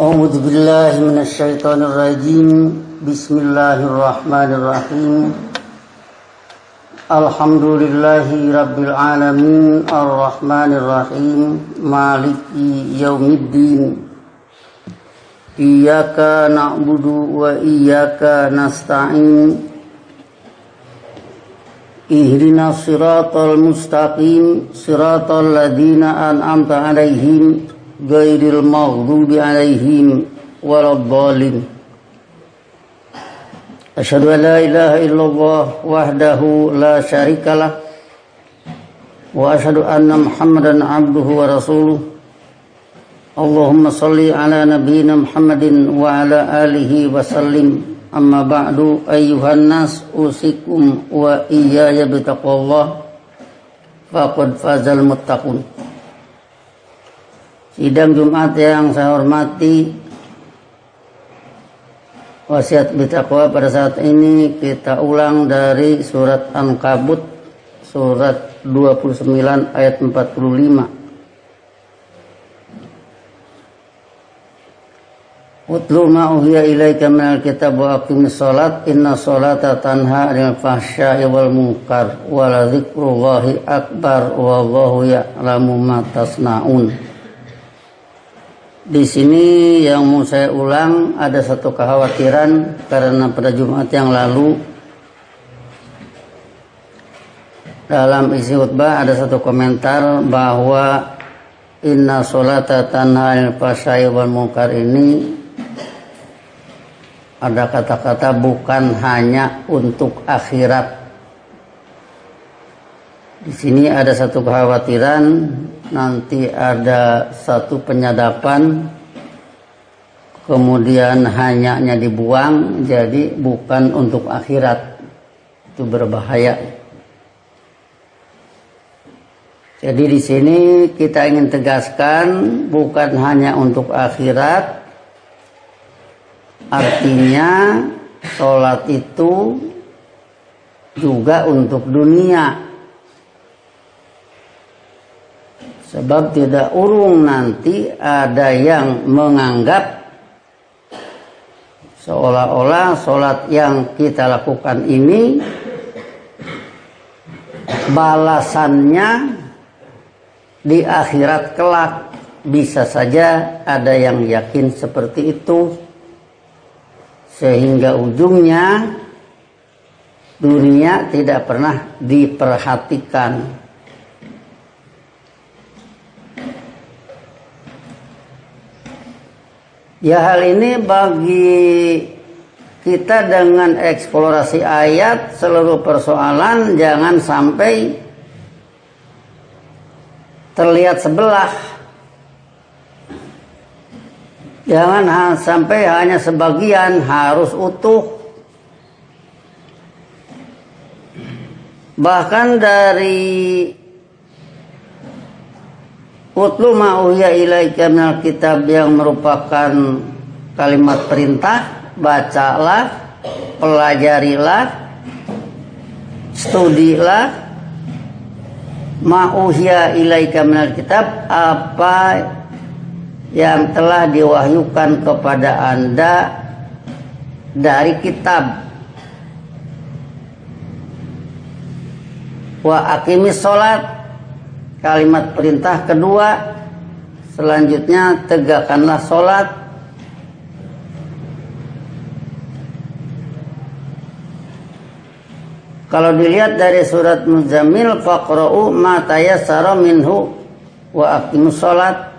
أعوذ بالله من الشيطان الرجيم بسم الله الرحمن الرحيم الحمد لله رب العالمين الرحمن الرحيم مالك يوم الدين إياك نعبد وإياك نستعين اهدنا الصراط المستقيم صراط الذين أنعمت عليهم غير المغضوب عليهم ولا الضالين أشهد أن لا إله إلا الله وحده لا شريك له وأشهد أن محمدا عبده ورسوله Allahumma salli ala nabiyyina Muhammadin wa ala alihi wa sallim. Amma ba'du ayyuhan nas usikum wa iyaya bitaqwallah faqad fazal muttaqun. Sidang Jumat yang saya hormati, wasiat bitaqwa pada saat ini kita ulang dari surat Ankabut surat 29 ayat 45. Utlu ma uhiya ilaika minal kitab wa aqimis shalat inna sholata tanha 'anil fahsya'i wal munkar wa la dzikrullahi akbar wallahu ya'lamu ma tasnaun. Di sini yang mau saya ulang ada satu kekhawatiran karena pada Jumat yang lalu dalam isi khutbah ada satu komentar bahwa inna sholata tanha 'anil fahsya'i wal munkar ini ada kata-kata bukan hanya untuk akhirat. Di sini ada satu kekhawatiran nanti ada satu penyadapan, kemudian hanyanya dibuang, jadi bukan untuk akhirat. Itu berbahaya. Jadi di sini kita ingin tegaskan bukan hanya untuk akhirat. Artinya sholat itu juga untuk dunia. Sebab tidak urung nanti ada yang menganggap seolah-olah sholat yang kita lakukan ini balasannya di akhirat kelak. Bisa saja ada yang yakin seperti itu. Sehingga ujungnya dunia tidak pernah diperhatikan. Ya, hal ini bagi kita dengan eksplorasi ayat seluruh persoalan jangan sampai terlihat sebelah. Jangan sampai hanya sebagian, harus utuh. Bahkan dari utlu ma uhiya ilaika minal kitab yang merupakan kalimat perintah, bacalah, pelajarilah, studilah, ma uhiya ilaika minal kitab, apa yang telah diwahyukan kepada Anda dari kitab. Wa aqimis sholat, kalimat perintah kedua. Selanjutnya tegakkanlah sholat. Kalau dilihat dari surat Muzammil, faqra'u ma tayassara minhu wa aqimus sholat,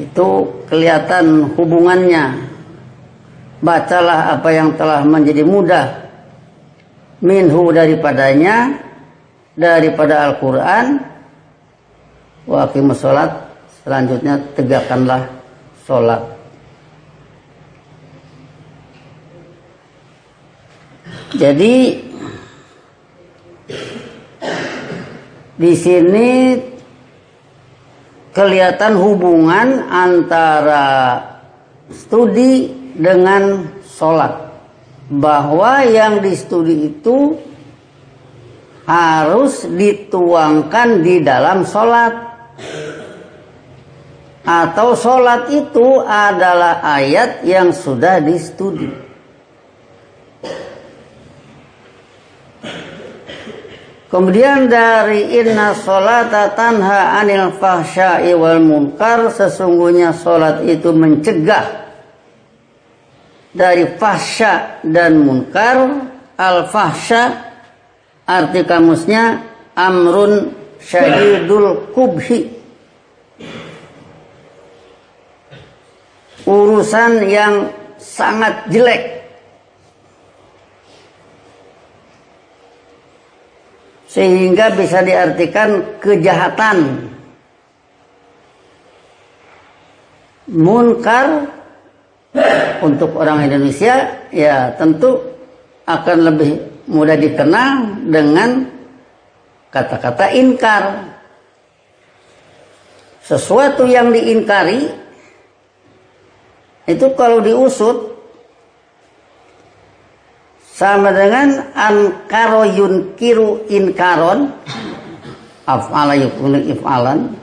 itu kelihatan hubungannya. Bacalah apa yang telah menjadi mudah minhu daripadanya, daripada Al-Quran. Wa aqimus sholat, selanjutnya tegakkanlah sholat. Jadi di sini kelihatan hubungan antara studi dengan sholat, bahwa yang di studi itu harus dituangkan di dalam sholat. atau sholat itu adalah ayat yang sudah distudi. Kemudian dari inna sholata tanha anil fahsya'i wal munkar, sesungguhnya sholat itu mencegah dari fahsya dan munkar. Al fahsya arti kamusnya amrun syadidul kubhi, urusan yang sangat jelek. Sehingga bisa diartikan kejahatan. Munkar untuk orang Indonesia ya tentu akan lebih mudah dikenal dengan kata-kata inkar. Sesuatu yang diingkari itu kalau diusut sama dengan ankaro yunkiru inkaron, af'ala yukunu if'alan,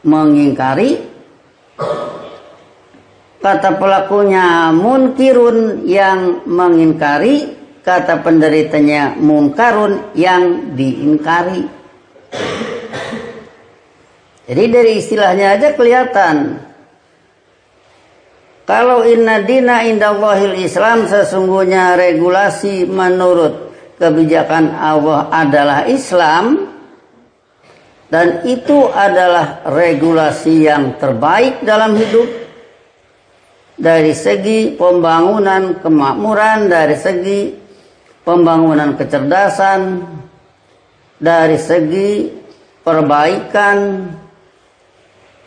mengingkari. Kata pelakunya munkirun, yang mengingkari. Kata penderitanya munkarun, yang diingkari. Jadi dari istilahnya aja kelihatan. Kalau inna dina indallahil Islam, sesungguhnya regulasi menurut kebijakan Allah adalah Islam, dan itu adalah regulasi yang terbaik dalam hidup dari segi pembangunan kemakmuran, dari segi pembangunan kecerdasan, dari segi perbaikan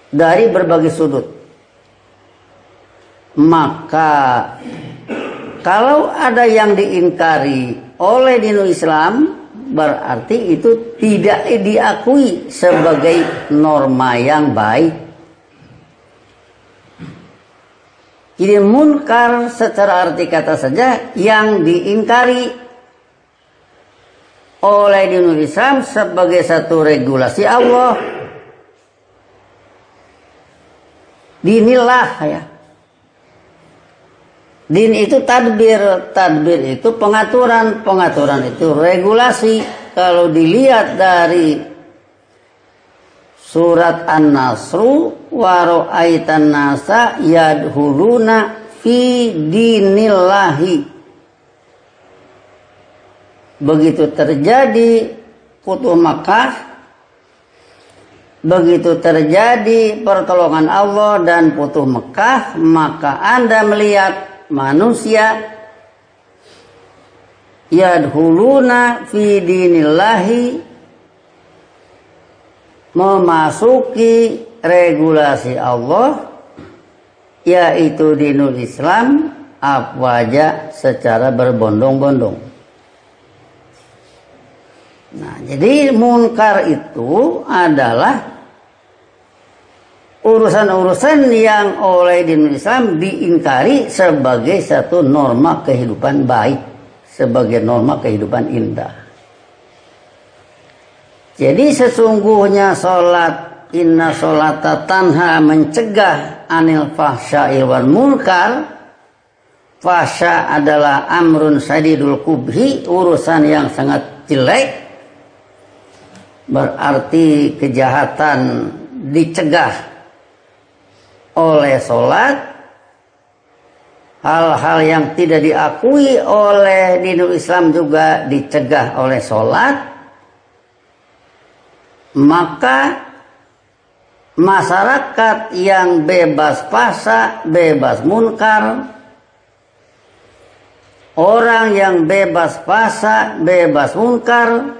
dari berbagai sudut. Maka kalau ada yang diingkari oleh dinu Islam, berarti itu tidak diakui sebagai norma yang baik. Jadi munkar secara arti kata saja yang diingkari oleh dinu Islam sebagai satu regulasi Allah. Dinilah ya. Din itu tadbir, tadbir itu pengaturan, pengaturan itu regulasi. Kalau dilihat dari surat An-Nasru, wa ra'aitan nasa yadhuluna fi dinillahi. Begitu terjadi Futuh Makkah, begitu terjadi pertolongan Allah dan Futuh Makkah, maka Anda melihat manusia yadhuluna fi dinillahi, memasuki regulasi Allah, yaitu dinul Islam, afwaja, secara berbondong-bondong. Nah, jadi munkar itu adalah urusan-urusan yang oleh dinul Islam diingkari sebagai satu norma kehidupan baik, sebagai norma kehidupan indah. Jadi sesungguhnya sholat, inna sholata tanha, mencegah anil fahsya'i wal munkar. Fahsya adalah amrun syadidul kubhi, urusan yang sangat jelek, berarti kejahatan dicegah oleh sholat. Hal-hal yang tidak diakui oleh dinul Islam juga dicegah oleh sholat. Maka masyarakat yang bebas fahsya, bebas munkar, orang yang bebas fahsya, bebas munkar,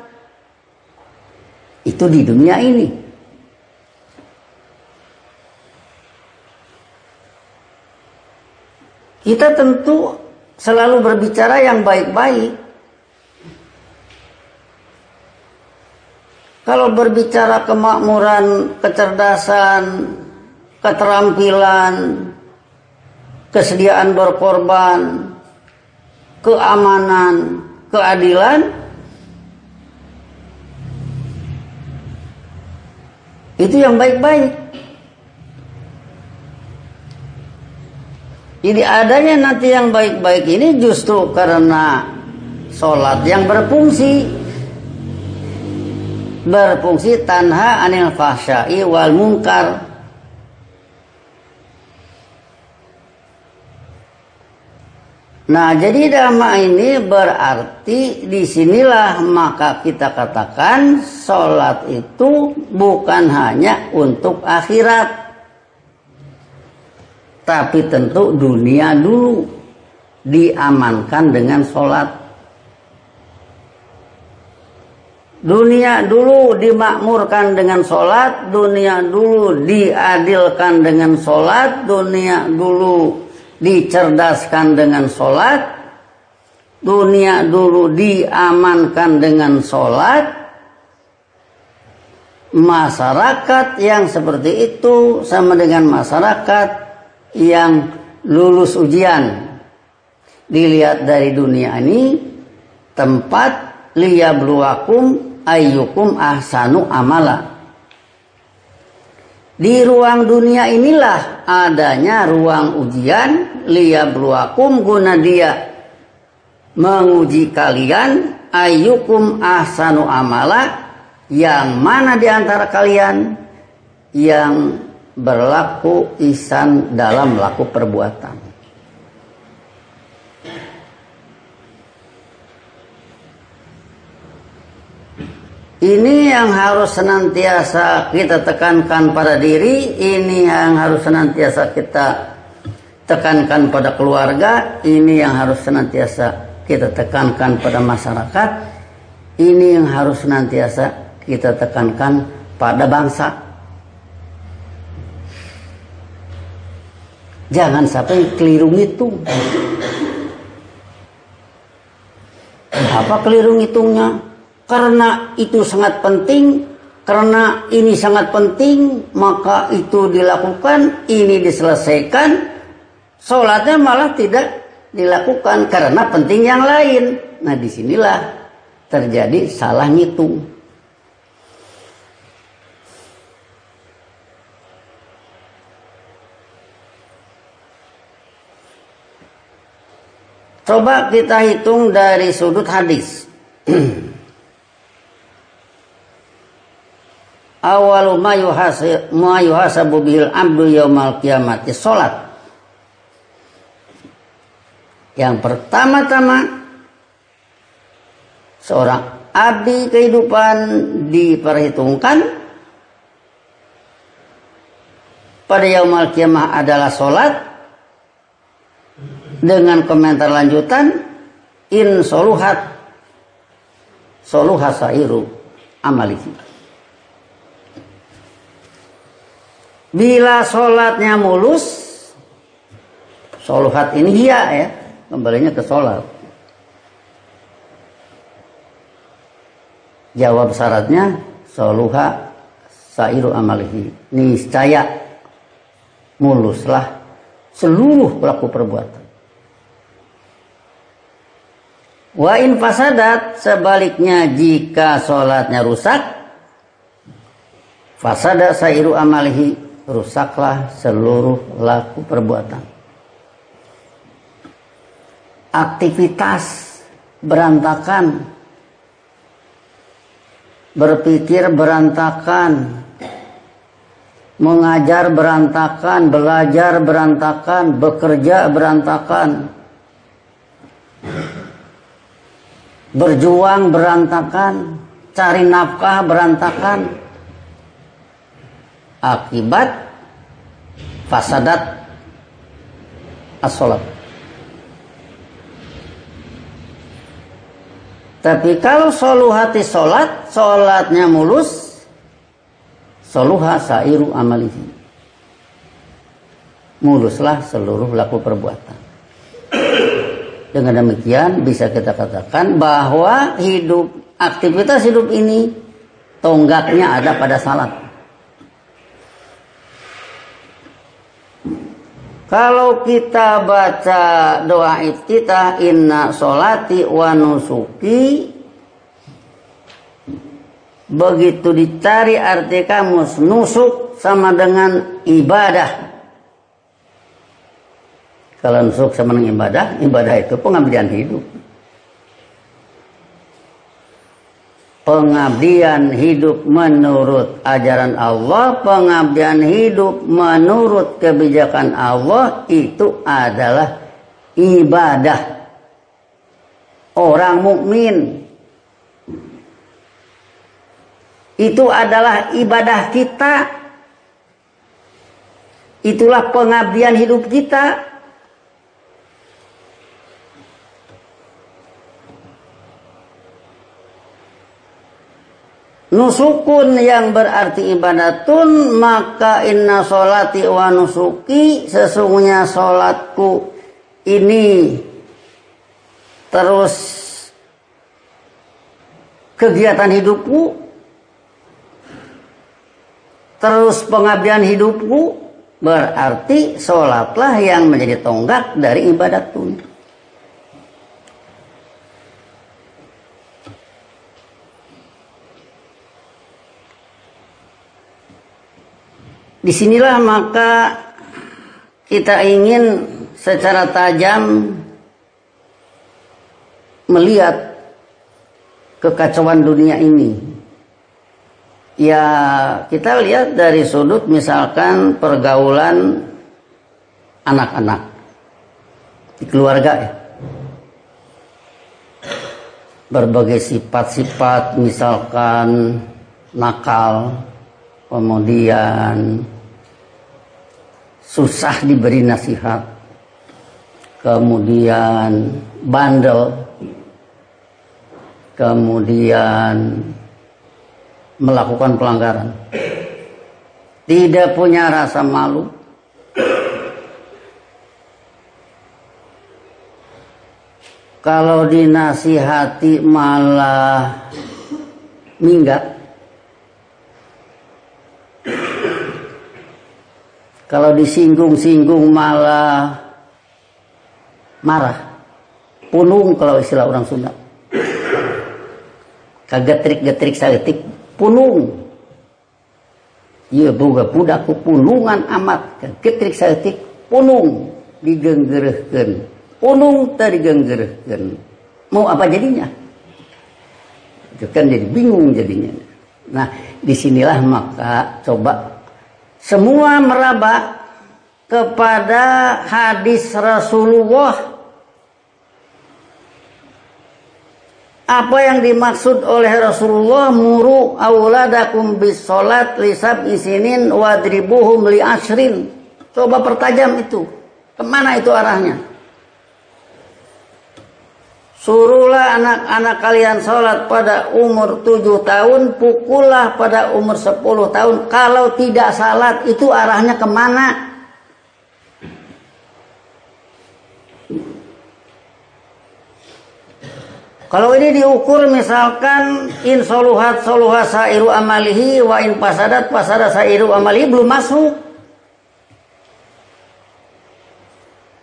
itu di dunia ini. Kita tentu selalu berbicara yang baik-baik. Kalau berbicara kemakmuran, kecerdasan, keterampilan, kesediaan berkorban, keamanan, keadilan, Itu yang baik-baik. Jadi adanya nanti yang baik-baik ini justru karena sholat yang berfungsi tanha anil fahsya'i wal munkar. Nah, jadi dhamma ini berarti disinilah maka kita katakan sholat itu bukan hanya untuk akhirat, tapi tentu dunia dulu diamankan dengan sholat. Dunia dulu dimakmurkan dengan sholat, dunia dulu diadilkan dengan sholat, dunia dulu dicerdaskan dengan sholat, dunia dulu diamankan dengan sholat. Masyarakat yang seperti itu sama dengan masyarakat yang lulus ujian. Dilihat dari dunia ini, tempat liyabluwakum ayyukum ahsanu amala. Di ruang dunia inilah adanya ruang ujian, liyabluwakum guna dia menguji kalian, ayyukum ahsanu amala, yang mana di antara kalian yang berlaku ihsan dalam laku perbuatan. Ini yang harus senantiasa kita tekankan pada diri, ini yang harus senantiasa kita tekankan pada keluarga, ini yang harus senantiasa kita tekankan pada masyarakat, ini yang harus senantiasa kita tekankan pada bangsa. Jangan sampai keliru ngitung. Apa keliru ngitungnya? Karena itu sangat penting, karena ini sangat penting, maka itu dilakukan, ini diselesaikan. Sholatnya malah tidak dilakukan karena penting yang lain. Nah, disinilah terjadi salah ngitung. Coba kita hitung dari sudut hadis. Awalu ma yuhasabu bihil abdu yaumal qiyamati sholat. Yang pertama-tama seorang abdi kehidupan diperhitungkan pada yaumal qiyamah adalah sholat. Dengan komentar lanjutan, in soluhat sairu amalihi. Bila sholatnya mulus, soluhat ini hiya ya, kembalinya ke sholat. Jawab syaratnya, soluhat sairu amalihi. Niscaya muluslah seluruh pelaku perbuatan. Wa in fasadat, sebaliknya jika sholatnya rusak, fasada sairu amalihi, rusaklah seluruh laku perbuatan. Aktivitas berantakan, berpikir berantakan, mengajar berantakan, belajar berantakan, bekerja berantakan, berjuang berantakan, cari nafkah berantakan. Akibat fasadat as-sholat. Tapi kalau soluhati sholat, sholatnya mulus, soluha sairu amalihi, muluslah seluruh laku perbuatan. Dengan demikian bisa kita katakan bahwa aktivitas hidup ini tonggaknya ada pada salat. Kalau kita baca doa iftitah, inna sholati wa nusuki Begitu dicari arti kamus, nusuk sama dengan ibadah. Kalau nusuk sama dengan ibadah, ibadah itu pengabdian hidup. Pengabdian hidup menurut ajaran Allah, pengabdian hidup menurut kebijakan Allah itu adalah ibadah. Orang mukmin itu adalah ibadah kita. Itulah pengabdian hidup kita. Nusukun yang berarti ibadatun, maka inna sholati wa nusuki, sesungguhnya sholatku ini terus kegiatan hidupku, terus pengabdian hidupku, berarti sholatlah yang menjadi tonggak dari ibadat tun. Disinilah maka kita ingin secara tajam melihat kekacauan dunia ini. Ya, kita lihat dari sudut misalkan pergaulan anak-anak di keluarga ya. Berbagai sifat-sifat misalkan nakal, kemudian susah diberi nasihat, kemudian bandel, kemudian melakukan pelanggaran, tidak punya rasa malu, kalau dinasihati malah minggat, kalau disinggung-singgung malah marah, punung kalau istilah orang Sunda, kagetrik-getrik sagetik. Punung, iya boga budaku punungan amat, getrik saeutik punung digenggeureutkeun, punung teh digenggeureutkeun, mau apa jadinya? Itu kan jadi bingung jadinya. Nah, disinilah maka coba semua meraba kepada hadis Rasulullah. Apa yang dimaksud oleh Rasulullah, muru auladakum bis sholat lisab isinin wadribuhum li ashrin. Coba pertajam itu. Kemana itu arahnya? Suruhlah anak-anak kalian sholat pada umur 7 tahun, pukullah pada umur 10 tahun. Kalau tidak salat, itu arahnya kemana? Kalau ini diukur misalkan in soluhat soluha sairu amalihi wa in pasadat pasada sairu amalihi, belum masuk.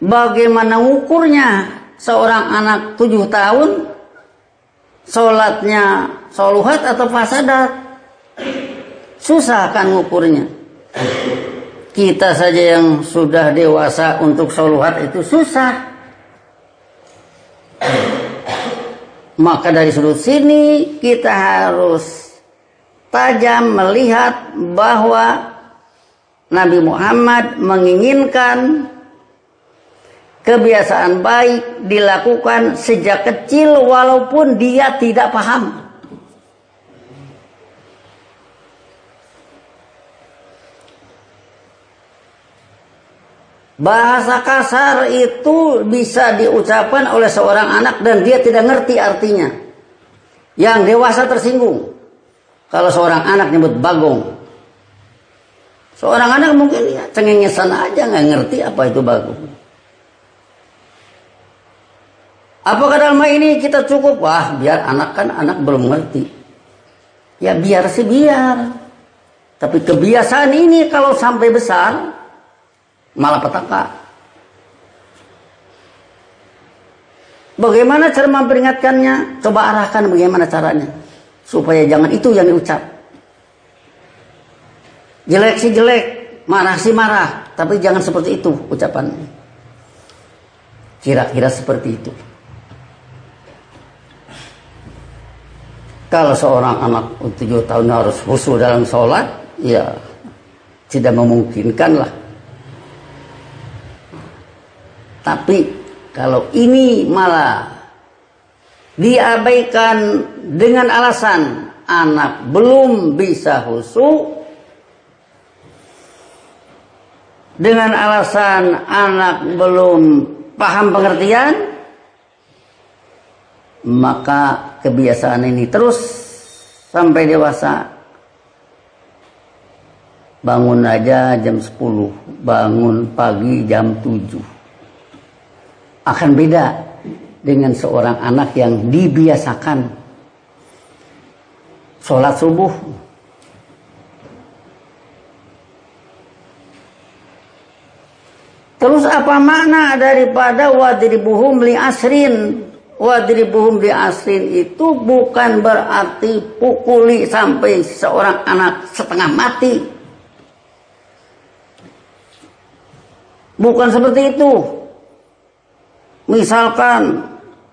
Bagaimana ukurnya seorang anak 7 tahun sholatnya soluhat atau pasadat? Susah kan ukurnya. Kita saja yang sudah dewasa untuk soluhat itu susah. Maka dari sudut sini kita harus tajam melihat bahwa Nabi Muhammad menginginkan kebiasaan baik dilakukan sejak kecil walaupun dia tidak paham. Bahasa kasar itu bisa diucapkan oleh seorang anak dan dia tidak ngerti artinya. Yang dewasa tersinggung kalau seorang anak nyebut bagong. Seorang anak mungkin ya cengengesan aja, nggak ngerti apa itu bagong. Apakah dalam hal ini kita cukup? Wah, biar anak kan anak belum ngerti. Ya biar sih biar. Tapi kebiasaan ini kalau sampai besar malapetaka. Bagaimana cara memperingatkannya? Coba arahkan bagaimana caranya. supaya jangan itu yang diucap. Jelek sih jelek, marah sih marah, tapi jangan seperti itu ucapannya. Kira-kira seperti itu. Kalau seorang anak 7 tahun harus khusyuk dalam sholat, ya tidak memungkinkan lah. Tapi kalau ini malah diabaikan dengan alasan anak belum bisa khusyuk, dengan alasan anak belum paham pengertian, maka kebiasaan ini terus sampai dewasa. Bangun aja jam 10, bangun pagi jam 7. Akan beda dengan seorang anak yang dibiasakan sholat subuh. Terus apa makna daripada wadribuhum li asrin? Wadribuhum di asrin itu bukan berarti pukuli sampai seorang anak setengah mati. Bukan seperti itu. Misalkan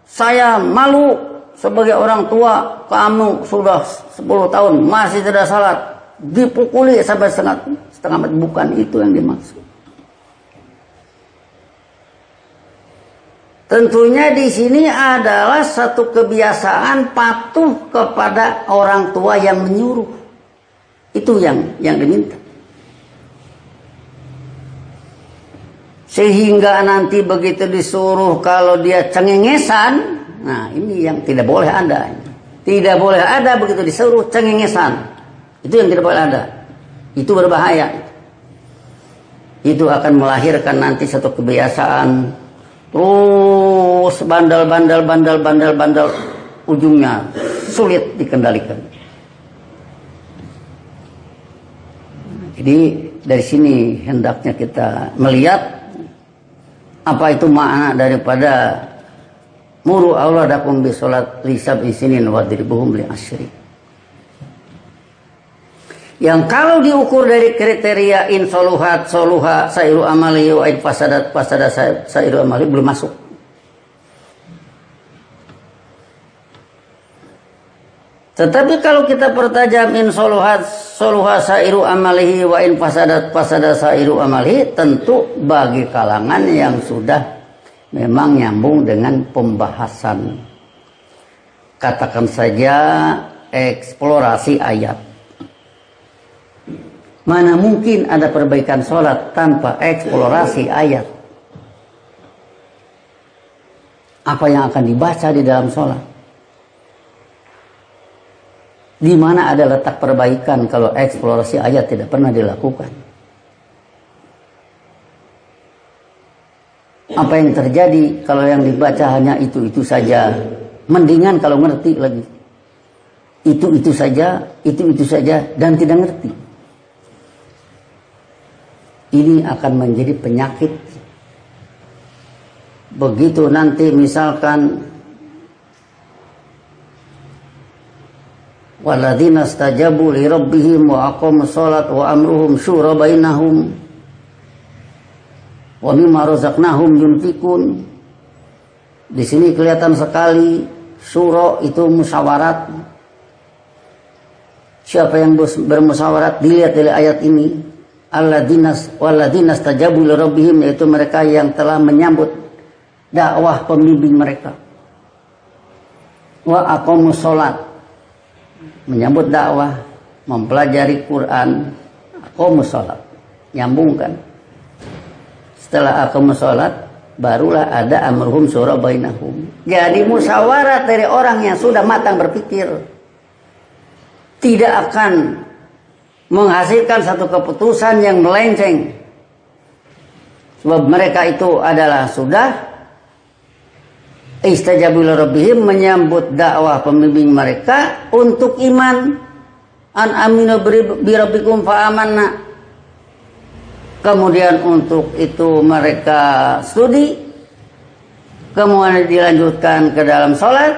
saya malu sebagai orang tua, kamu sudah 10 tahun masih tidak salat, dipukuli sampai setengah mati. Bukan itu yang dimaksud. Tentunya di sini adalah satu kebiasaan patuh kepada orang tua yang menyuruh. Itu yang diminta. Sehingga nanti begitu disuruh kalau dia cengengesan, nah ini yang tidak boleh ada. Tidak boleh ada begitu disuruh cengengesan. Itu yang tidak boleh ada. Itu berbahaya. Itu akan melahirkan nanti satu kebiasaan. Terus bandel, ujungnya sulit dikendalikan. Jadi dari sini hendaknya kita melihat apa itu makna daripada muru auladakum bi sholat li sab'i sinin wadribuhum li asyri. Yang kalau diukur dari kriteria in soluhat soluha sairu amali wa in fasadat fasada sairu amali belum masuk. Tetapi kalau kita pertajam in soluhat soluha sairu amali wa in fasadat fasada sairu amali, tentu bagi kalangan yang sudah memang nyambung dengan pembahasan, katakan saja eksplorasi ayat. Mana mungkin ada perbaikan sholat tanpa eksplorasi ayat? Apa yang akan dibaca di dalam sholat? Di mana ada letak perbaikan kalau eksplorasi ayat tidak pernah dilakukan? Apa yang terjadi kalau yang dibaca hanya itu-itu saja? Mendingan kalau ngerti lagi. Itu-itu saja, dan tidak ngerti. Ini akan menjadi penyakit. Begitu nanti misalkan walladzina istajabu li rabbihim wa aqamus shalat wa amruhum syura bainahum wa mimma razaqnahum yunfiqun. Di sini kelihatan sekali syura itu musyawarat. Siapa yang bermusyawarat dilihat dari ayat ini. Alladzina istajabu li rabbihim, yaitu mereka yang telah menyambut dakwah pembimbing mereka. Wa aqamus shalat, menyambut dakwah, mempelajari Quran. Aqamus shalat, nyambungkan. Setelah aqamus shalat barulah ada amruhum syura bainahum. Jadi musyawarah dari orang yang sudah matang berpikir tidak akan menghasilkan satu keputusan yang melenceng, sebab mereka itu adalah sudah istajabu li rabbihim, menyambut dakwah pembimbing mereka untuk iman. An aminu bi rabbikum fa amanna. Kemudian untuk itu mereka studi, kemudian dilanjutkan ke dalam sholat.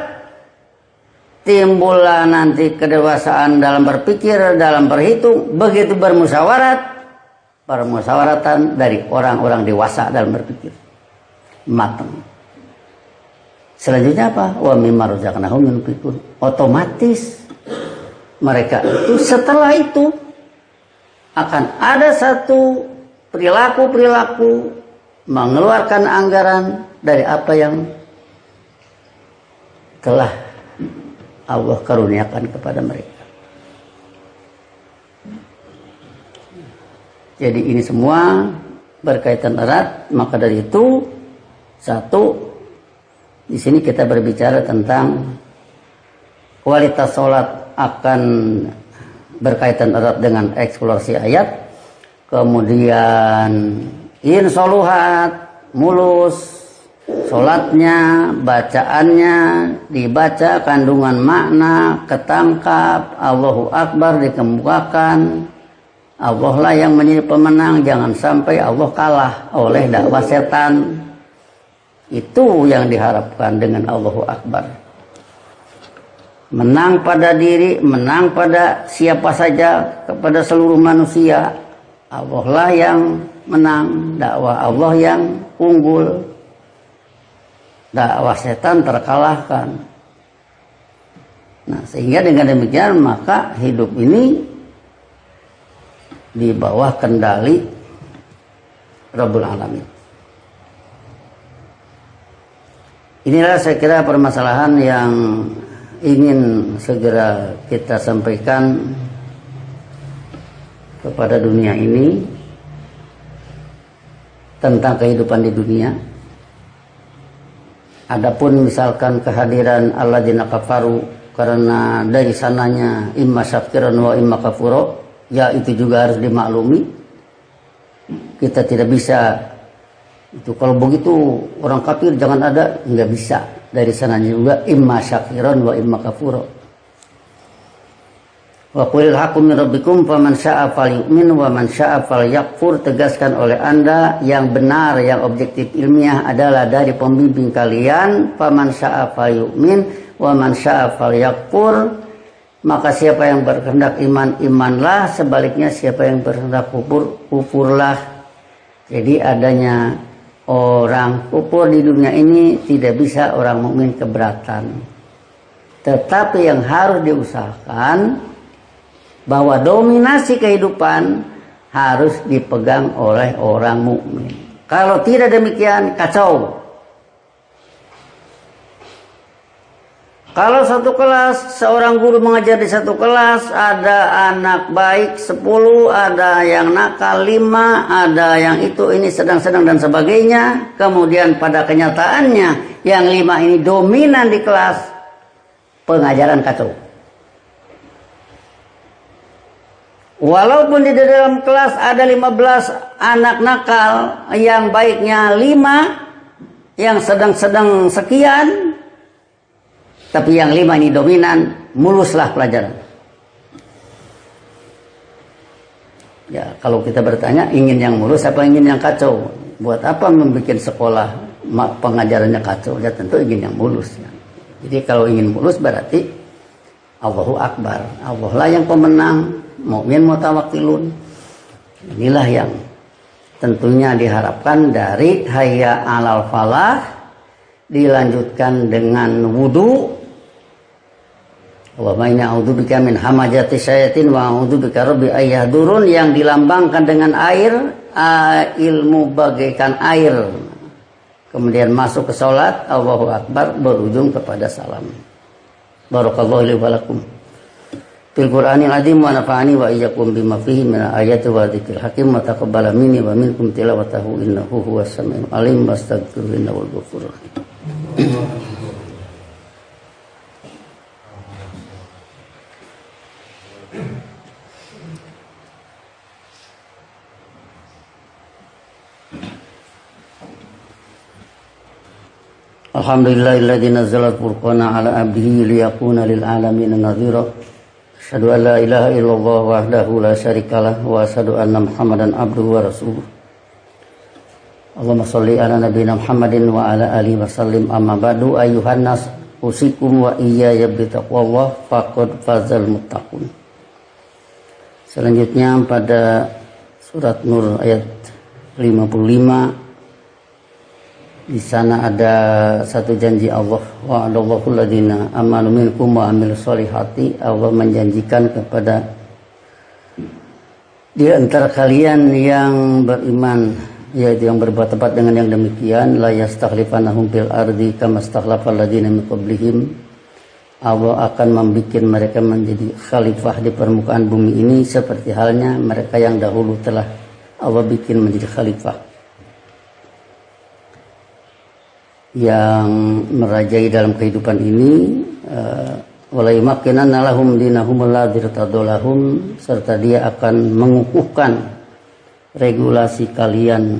timbullah nanti kedewasaan dalam berpikir, dalam berhitung. Begitu bermusyawarat, permusyawaratan dari orang-orang dewasa dalam berpikir matang. Selanjutnya apa? Wa mimma razaqnahum yunfiqun. Otomatis mereka itu setelah itu akan ada satu perilaku-perilaku mengeluarkan anggaran dari apa yang telah Allah karuniakan kepada mereka. Jadi ini semua berkaitan erat. Maka dari itu, satu, di sini kita berbicara tentang kualitas sholat akan berkaitan erat dengan eksplorasi ayat. Kemudian insoluhat, mulus sholatnya, bacaannya, dibaca kandungan makna, ketangkap, Allahu Akbar dikemukakan. Allah lah yang menjadi pemenang, jangan sampai Allah kalah oleh dakwah setan. Itu yang diharapkan dengan Allahu Akbar. Menang pada diri, menang pada siapa saja, kepada seluruh manusia. Allah lah yang menang, dakwah Allah yang unggul. Dakwah setan terkalahkan. Nah, sehingga dengan demikian maka hidup ini di bawah kendali Rabbul Alamin. Inilah saya kira permasalahan yang ingin segera kita sampaikan kepada dunia ini tentang kehidupan di dunia. Adapun misalkan kehadiran alladzina kafaru, karena dari sananya imma syakiran wa imma kafuro, ya itu juga harus dimaklumi. Kita tidak bisa itu, kalau begitu orang kafir jangan ada, nggak bisa. Dari sananya juga imma syakiran wa imma kafuro. Wa qulil haqqu min rabbikum faman syaa falyu'min wa man syaa falyakfur. Tegaskan oleh Anda yang benar, yang objektif ilmiah adalah dari pembimbing kalian. Faman syaa falyu'min wa man syaa falyakfur. Maka siapa yang berkehendak iman, imanlah, sebaliknya siapa yang berkehendak kufur, kufurlah. Jadi adanya orang kufur di dunia ini tidak bisa orang mukmin keberatan. Tetapi yang harus diusahakan bahwa dominasi kehidupan harus dipegang oleh orang mukmin. Kalau tidak demikian kacau. Kalau satu kelas, seorang guru mengajar di satu kelas, ada anak baik 10, ada yang nakal 5, ada yang itu ini sedang-sedang dan sebagainya. Kemudian pada kenyataannya yang 5 ini dominan di kelas, pengajaran kacau. Walaupun di dalam kelas ada 15 anak nakal, yang baiknya 5, yang sedang-sedang sekian, tapi yang 5 ini dominan, muluslah pelajaran. Ya, kalau kita bertanya, ingin yang mulus apa ingin yang kacau? Buat apa membuat sekolah pengajarannya kacau? Ya tentu ingin yang mulus. Jadi kalau ingin mulus berarti Allahu Akbar, Allah lah yang pemenang, mukmin mutawakkilun. Inilah yang tentunya diharapkan dari hayya 'alal falah, dilanjutkan dengan wudu. Wa may na'udzubika min hamajati syayatin wa a'udzubika rabbi ayyahdurun, yang dilambangkan dengan air, ilmu bagaikan air. Kemudian masuk ke salat, Allahu Akbar, berujung kepada salam. Barakallahu li wa lakum fil Qur'anil azim wa nafa'ani wa iyyakum bima fihi min ayati wa dzikril hakim wa taqabbal minni wa minkum tilawatahu innahu huwas samiul alim wastaghfiruhu innahu huwal ghafurur rahim. Alhamdulillahilladzi nazzala al-furqana 'ala 'abdihi liyakuna lil 'alamin nadhira. Asyhadu an la ilaha illallah wahdahu la syarikalah wa asyhadu anna Muhammadan abduhu wa rasuluh. Allahumma shalli ala nabiyyina Muhammadin wa ala alihi wa sallim. Amma ba'du ayyuhan nas. Usikum wa iyaya bitaqwallah faqad fazal muttaqun. Selanjutnya pada surat Nur ayat 55, di sana ada satu janji Allah, wa'adallahu ladina amanu minkum wa amilus solihati. Allah menjanjikan kepada di antara kalian yang beriman, yaitu yang berbuat tepat dengan yang demikian, la yastakhlifannahum fil ardi kama stakhlafal ladzina min qablihim. Allah akan membuat mereka menjadi khalifah di permukaan bumi ini seperti halnya mereka yang dahulu telah Allah bikin menjadi khalifah yang merajai dalam kehidupan ini. Wala yumakkinanna lahum dinahum alladzi irtadha lahum, serta dia akan mengukuhkan regulasi kalian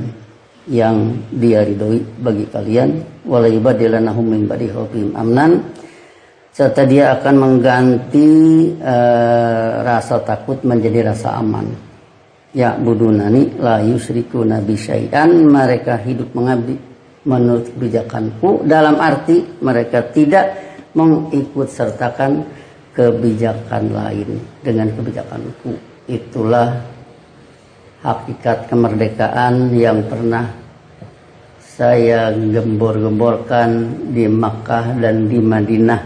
yang dia ridhoi bagi kalian, wala yubaddilanahum min ba'di khaufihim amnan, serta dia akan mengganti rasa takut menjadi rasa aman. Ya budunani la yusyrikuna bi syai'an, mereka hidup mengabdi menurut kebijakanku, dalam arti mereka tidak mengikut sertakan kebijakan lain dengan kebijakanku. Itulah hakikat kemerdekaan yang pernah saya gembor-gemborkan di Makkah dan di Madinah.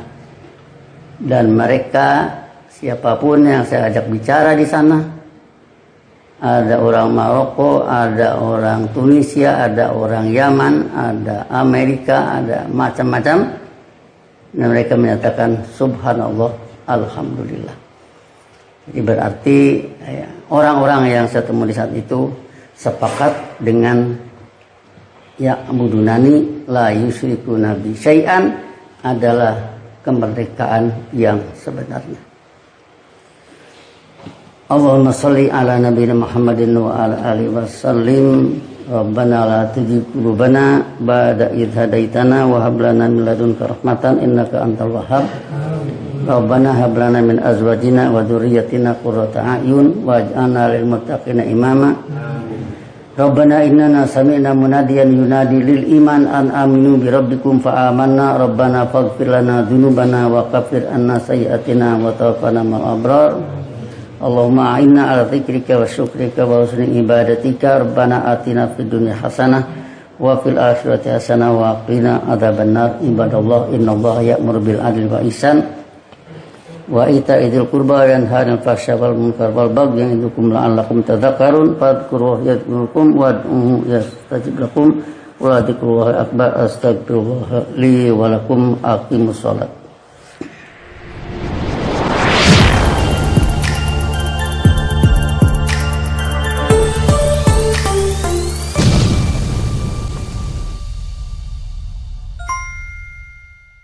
Dan mereka, siapapun yang saya ajak bicara di sana, ada orang Maroko, ada orang Tunisia, ada orang Yaman, ada Amerika, ada macam-macam. Dan mereka menyatakan subhanallah, alhamdulillah. Jadi berarti orang-orang yang saya temui di saat itu sepakat dengan ya'budunani la yusyrikuna bi syai'an adalah kemerdekaan yang sebenarnya. Allahumma shalli ala nabiyina Muhammadin wa ala alihi wasallim. Rabbana la tuzigh qulubana ba'da idh hadaitana wa hab lana min ladunka rahmatan innaka antal wahhab. Rabbana hab lana min azwajina wa dzurriyyatina qurrata a'yun waj'alna lil muttaqina imama. Rabbana innana sami'na munadiyan yunadi lil iman an aminu bi rabbikum fa amanna. Rabbana faghfir lana dzunubana wa kaffir 'anna sayyi'atina wa tawaffana ma'al abrar. Allahumma a'inna 'ala dzikrika wa syukrika wa husni ibadatika. Rabbana atina fid dunya hasanah wa fil akhirati hasanah wa qina adzabannar. Ibadallah, innallaha ya'muru bil 'adli wal ihsan wa ita'i dzil qurba wa yanha 'anil fahsya'i wal munkar wal bagyi ya'idukum la'allakum tadhakkarun. Fadhkuru yadhkurkum wad'uhu yastajib lakum wa dzikrullahi akbar. Astaghfirullah li wa lakum, aqimus shalah.